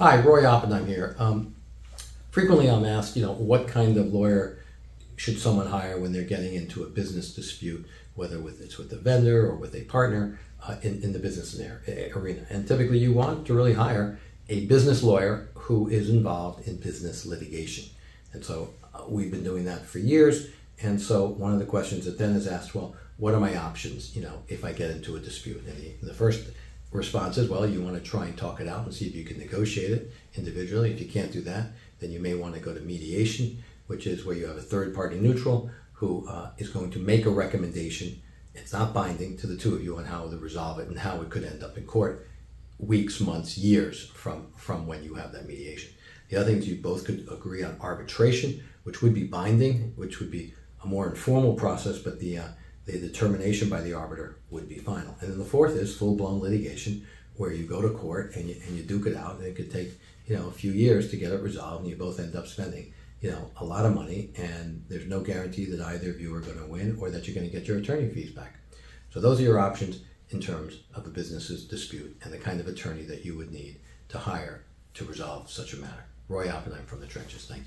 Hi, Roy Oppenheim here. Frequently I'm asked, what kind of lawyer should someone hire when they're getting into a business dispute, whether it's with a vendor or with a partner in the business arena. And typically you want to really hire a business lawyer who is involved in business litigation. And so we've been doing that for years. And so one of the questions that then is asked, well, what are my options, if I get into a dispute? And the first response is, well, you want to try and talk it out and see if you can negotiate it individually. If you can't do that, then you may want to go to mediation, which is where you have a third-party neutral who is going to make a recommendation. It's not binding to the two of you on how to resolve it and how it could end up in court weeks, months, years from when you have that mediation. The other thing is you both could agree on arbitration, which would be binding, which would be a more informal process, but the determination by the arbiter would be final. And then the fourth is full-blown litigation, where you go to court and you duke it out, and it could take a few years to get it resolved, and you both end up spending a lot of money, and there's no guarantee that either of you are going to win or that you're going to get your attorney fees back. So those are your options in terms of a business's dispute and the kind of attorney that you would need to hire to resolve such a matter. Roy Oppenheim from the trenches. Thank you.